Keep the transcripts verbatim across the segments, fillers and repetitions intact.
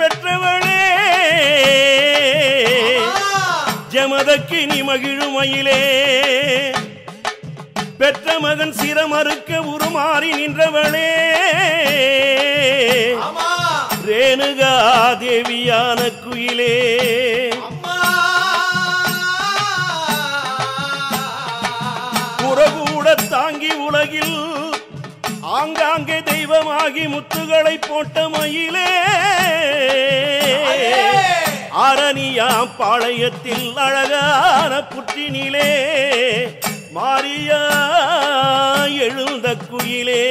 பெற்றவளே ஜமதக்கினி மகிழுமையிலே பெற்ற மகன் சிரமறுக்க உருமாறி நின்றவளே ரேணுகா தேவியான குயிலே புறகூட தாங்கி உலகில் ஆங்காங்கே தெய்வமாகி முத்துகளை போட்ட மயிலே அரணியா பாளையத்தில் அழகான புற்றினிலே மாரியா எழுந்த குயிலே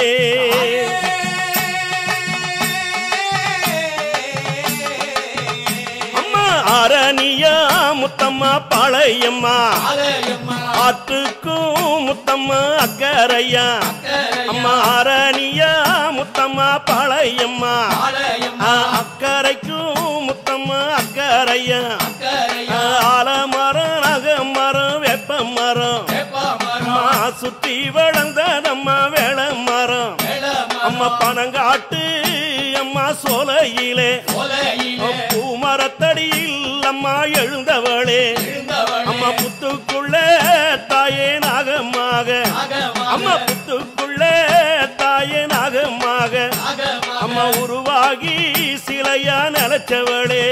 அம்மா அரணியா முத்தம்மா பாளையம்மா ஆற்றுக்கும் முத்தம்மா அக்கரையா அம்மா அரணியா முத்தம்மா பாளையம்மா அக்கரைக்கும் முத்தம்மா அக்கரையா ஆலமரம் நகமரம் வெப்ப மரம் சுத்தி வளர்ந்த நம்ம வேள மரம் அம்மா பனங்காட்டு அம்மா சோலையிலே பூ மரத்தடியில் அம்மா எழுந்தவளே அம்மா புத்துக்குள்ள தாயே நாகமாக அம்மா புத்துக்குள்ள தாயே நாகமாக அம்மா உருவாகி சிலையா நிலச்சவளே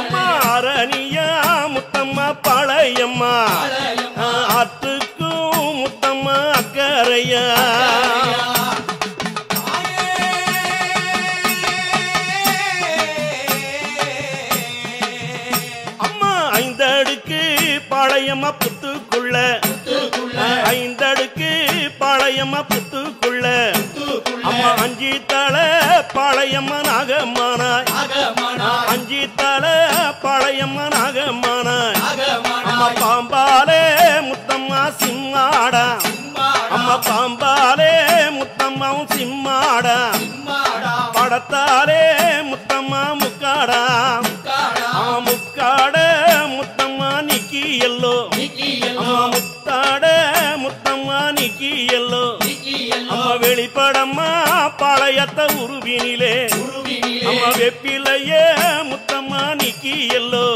அம்மா அரணியா முத்தம்மா பாளையம்மா ஆற்றுக்கும் முத்தம்மா அக்கரையா அம்மா ஐந்தடுக்கு பாளையம்மா புத்துக்குள்ள ஐந்தடுக்கு பாளையம்மா புத்துக்குள்ள அம்மா அஞ்சி தலை பாளையம்மா நாகமானாய் அஞ்சி தலை பாளையம்மா நாகமானாய் அம்மா பாம்பாலே முத்தம்மா சிம்மாடா அம்மா பாம்பாலே முத்தம்மாவும் சிம்மாடா படத்தாலே முத்தம்மா முக்காடா முக்காட முத்தம்மா நிக்கி எல்லோ அம்மா முத்தாட முத்தம்மா நிக்கி எல்லோ அம்மா வெளிப்படம்மா பாளையத்த உருவினிலே அம்மா வெப்பிலையே முத்தம்மா நிக்கி எல்லோ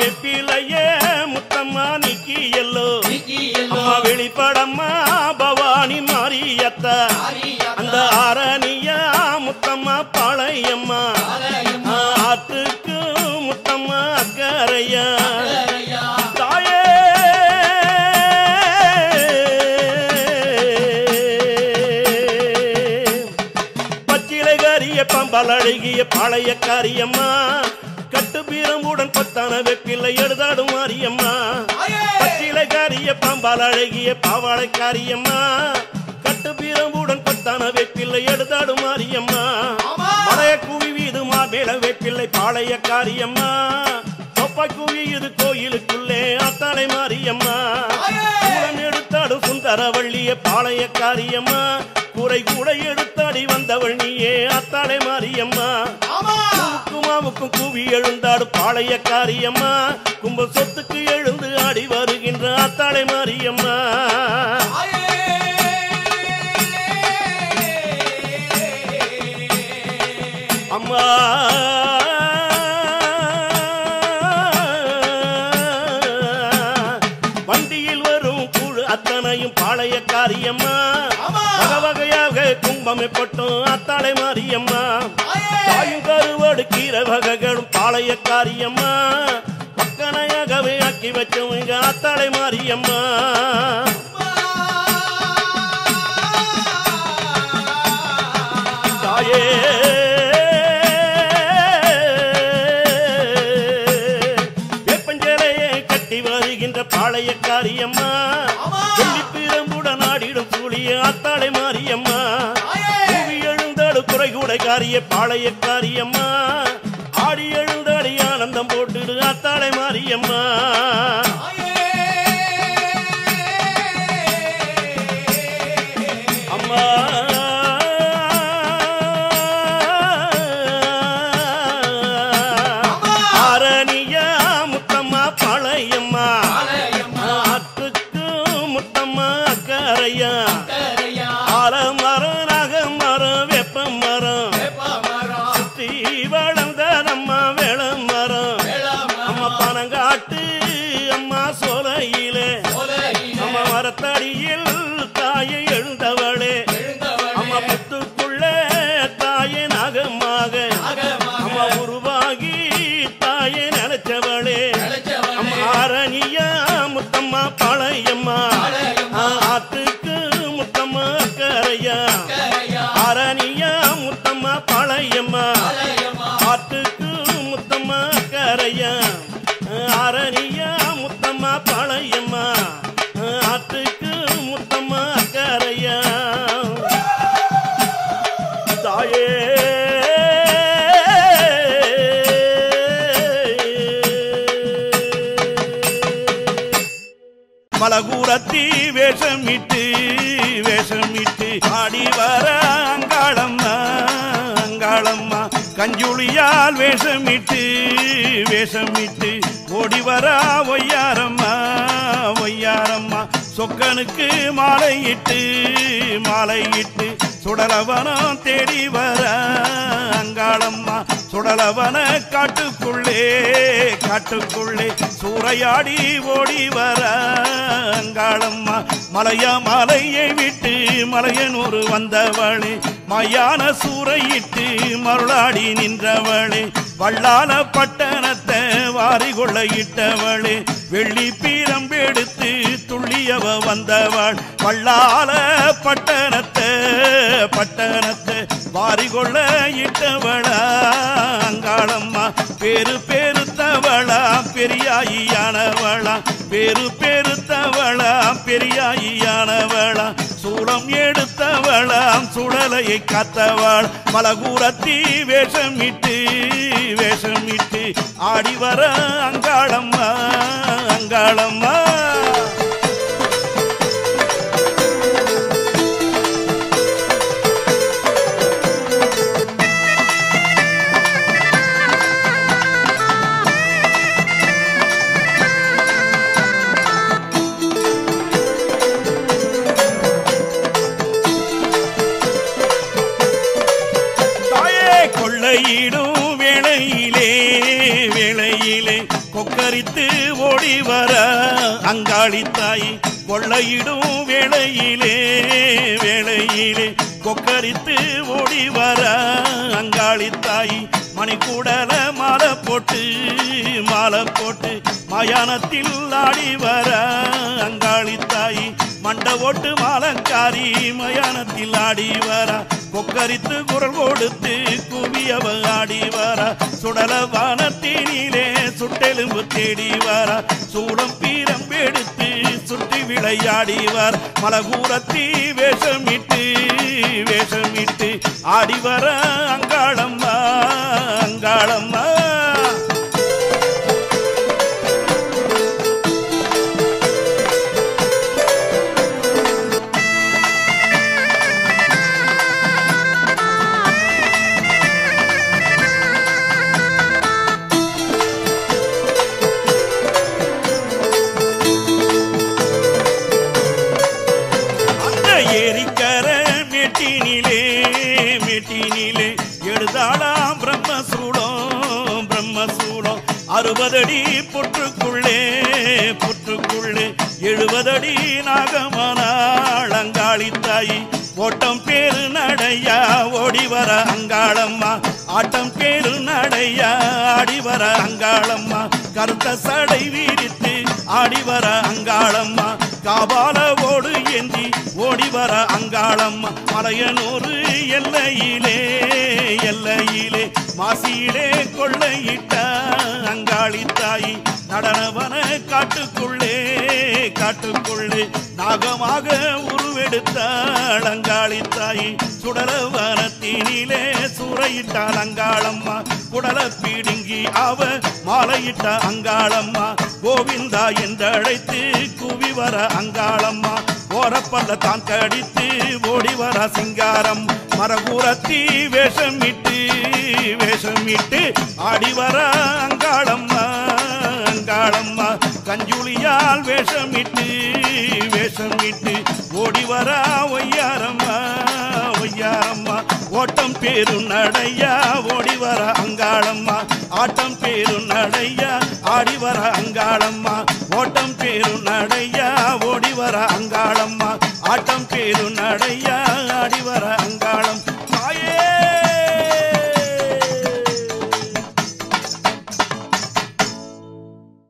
வெப்பிலையே முத்தம்மா நிக்கி எல்லோ அம்மா வெளிப்படம்மா பவானி மாரியத்த அந்த அரணியா முத்தம்மா பாளையம்மா ஆற்றுக்கு முத்தம்மா அக்கரையா பலழகிய பாளையக்காரியம்மா கட்டுப்பீரம்புடன் பத்தான வெப்பில்லை எழுதாடும் மாரியம்மா பச்சிலைக்காரிய பாம்பாலழகிய பாவாளைக்காரியம்மா கட்டுப்பீரம்புடன் பத்தான வெப்பில்லை எழுதாடும் மாரியம்மா பழைய குவி வீதுமா மேல வெப்பில்லை பாளையக்காரியம்மா தொப்பா குவி இது கோயிலுக்குள்ளே அத்தாளை மாரியம்மா எடுத்தாடு சுந்தரவள்ளிய பாளையக்காரியம்மா குறை கூட எடுத்தாடி வந்தவள் நீயே அத்தாளை மாரியம்மா குமாவுக்கும் கூவி எழுந்தாடு பாளையக்காரியம்மா கும்ப சொத்துக்கு எழுந்து ஆடி வருகின்ற அத்தாளை மாரியம்மா அம்மா வண்டியில் வரும் குழு அத்தனையும் பாளையக்காரியம்மா வகவகையாக கும்பமைப்பட்டும் அத்தாளை மாரியம்மா தாயும் கருவாடு கீரை வகைகளும் பாளையக்காரியம்மா பக்கனையாகவே ஆக்கி வச்சவங்க அத்தாளை மாரியம்மா தாயே வேப்பஞ்சலையை கட்டி வருகின்ற பாளையக்காரியம்மா அத்தாளை மாரியம்மா கூவி எழுந்தாடு குறை கூடைக்காரிய பாளையக்காரியம்மா ஆடி எழுந்தாடி ஆனந்தம் போட்டுடு அத்தாளை மாரியம்மா அம்மா அரணியா முத்தம்மா பாளையம்மா ஆற்றுக்கு முத்தம்மா அக்கரையா மரம் நகம் மரம் வெப்ப மரம் சுத்தி வளர்ந்த தடியில் தாயை எழுந்தவளே அம்மா புத்துக்குள்ளே தாயை நகமாக அம்மா உருவாகி தாயை நினைச்சவளே ஆரணிய முத்தம்மா பழையம்மா ஆத்துக்கு முத்தம்மா கரையா ஆரணிய முத்தம்மா பழையம்மா ஆத்துக்கு முத்தம்மா கரையா ஆரணிய முத்தம்மா பழையம்மா ஆத்துக்கு முத்தம்மா கரையா தாயே மலகூரத்தி வேஷமிட்டு வேஷமிட்டு ஆடி வர அங்காளம்மா அங்காளம்மா கஞ்சுளியால் வேஷமிட்டு வேஷமிட்டு ஓடி வர ஒய்யாரம்மா ஒய்யாரம்மா சொக்கனுக்கு மாலையிட்டு மாலையிட்டு சுடலவனம் தேடி வர அங்காளம்மா சுடலவன காட்டுக்குள்ளே காட்டுக்குள்ளே சூறையாடி ஓடி வர அங்காளம்மா மலையா மலையை விட்டு மலையனூர் வந்தவளே மயான சூறையிட்டு மருளாடி நின்றவளே வல்லான பட்டணத்தை வாரி கொள்ளையிட்டவளே வெள்ளி பீரம்பெடுத்து துள்ளியவ வந்தவள் வல்லால பட்டணத்தை பட்டணத்தை வாரி கொள்ளையிட்டவளா அங்காளம்மா பேரு பெருத்தவளா பெரியாயியானவளா பேரு பெருத்தவளா பெரியாயியானவளா சூளம் எடுத்தவளாம் சுடலையை காத்தவள் மலகூரத்தி வேஷமிட்டு வேஷமிட்டு ஆடி வர அங்காளம்மா அங்காளம்மா கொள்ளையிடும் வேளையிலே வேளையிலே கொக்கரித்து ஓடி வர அங்காளி தாய் கொள்ளையிடும் வேளையிலே வேளையிலே கொக்கரித்து ஓடி வர அங்காளி தாய் மணிக்கூடல மாலை போட்டு மாலை போட்டு மயானத்தில் ஆடி வர அங்காளி தாய் மண்ட ஓட்டு மாலங்காரி மயானத்தில் ஆடி வர கொக்கரித்து குரல் கொடுத்து குவியவ ஆடி வர சுடல வானத்தினிலே சுட்டெலும்பு தேடி வர சூடம் பீரம் எடுத்து சுட்டி விளையாடி வர மலகூரத்தி வேஷமிட்டு வேஷமிட்டு ஆடி வர அங்காளம்மா அங்காளம்மா எழுதாளாம் பிரம்மசூடம் பிரம்மசூடம் அறுபதடி புற்றுக்குள்ளே புற்றுக்குள்ளே எழுபதடி நாகமானாள் அங்காளி தாய் ஓட்டம் பேரு நடையா ஓடி வர அங்காளம்மா ஆட்டம் பேரு நடையா ஆடி வர அங்காளம்மா கருத்த சடை வீரித்து ஆடி வர அங்காளம்மா காபால ஓடு ஏந்தி ஓடி வர அங்காளம்மா மலையனூர் எல்லையிலே எல்லையிலே மாசியிலே கொள்ளையிட்ட அங்காளி தாய் நடனவன காட்டுக்குள்ளே காட்டுக்குள்ளே நாகமாக உருவெடுத்தாள் அங்காளி தாய் சுடலவனத்தினிலே சூறையிட்டாள் அங்காளம்மா குடல பீடுங்கி அவ மாலையிட்ட அங்காளம்மா கோவிந்தா என்றழைத்து குவி வர அங்காளம்மா ஓரப்பல்ல தான் கடித்து ஓடி வர சிங்காரம் மரகூரத்தி வேஷமிட்டு வேஷமிட்டு ஆடி வர அங்காளம்மா அங்காளம்மா கஞ்சுளியால் வேஷமிட்டு வேஷமிட்டு ஓடி வர ஒய்யாரம்மா ஒய்யாரம்மா ஓட்டம் பேரு நடையா ஓடி வர அங்காளம்மா ஆட்டம் பேரு நடையா ஆடி வர அங்காளம்மா ஓட்டம் பேரு நடையா ஓடி வர அங்காள पेरुनड़ैया आडिवर अंगालम।